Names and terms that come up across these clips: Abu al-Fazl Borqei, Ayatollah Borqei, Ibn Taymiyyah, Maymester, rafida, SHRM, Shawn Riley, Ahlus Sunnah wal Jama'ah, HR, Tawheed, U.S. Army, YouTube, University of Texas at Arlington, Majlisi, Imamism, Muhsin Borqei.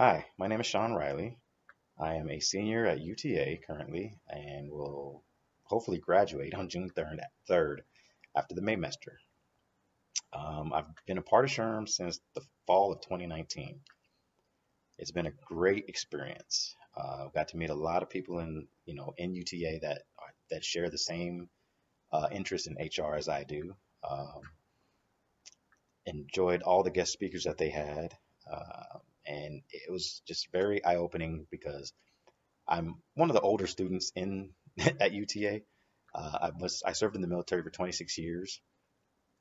Hi, my name is Shawn Riley. I am a senior at UTA currently and will hopefully graduate on June 3rd after the Maymester. I've been a part of SHRM since the fall of 2019. It's been a great experience. I've got to meet a lot of people in UTA that share the same interest in HR as I do. Enjoyed all the guest speakers that they had. And it was just very eye-opening because I'm one of the older students at UTA. I served in the military for 26 years,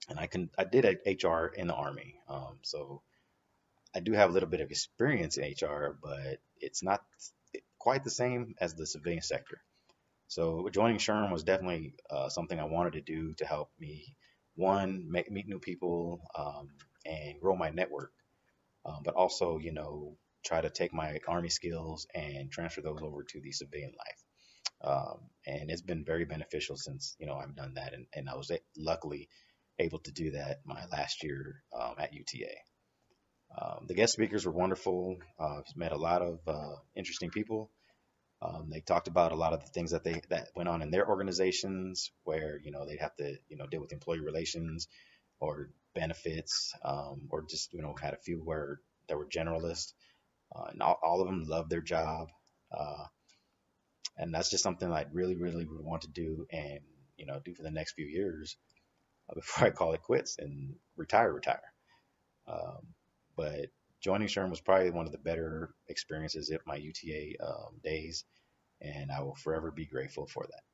and I did HR in the Army. So I do have a little bit of experience in HR, but it's not quite the same as the civilian sector. So joining SHRM was definitely something I wanted to do to help me, one, meet new people and grow my network. But also, try to take my Army skills and transfer those over to the civilian life. And it's been very beneficial since, I've done that. And I was luckily able to do that my last year at UTA. The guest speakers were wonderful. Met a lot of interesting people. They talked about a lot of the things that went on in their organizations where, they'd have to, deal with employee relations or benefits, or just, had a few where they were generalists, and all of them loved their job. And that's just something I really would want to do and, do for the next few years before I call it quits and retire. But joining SHRM was probably one of the better experiences at my UTA days, and I will forever be grateful for that.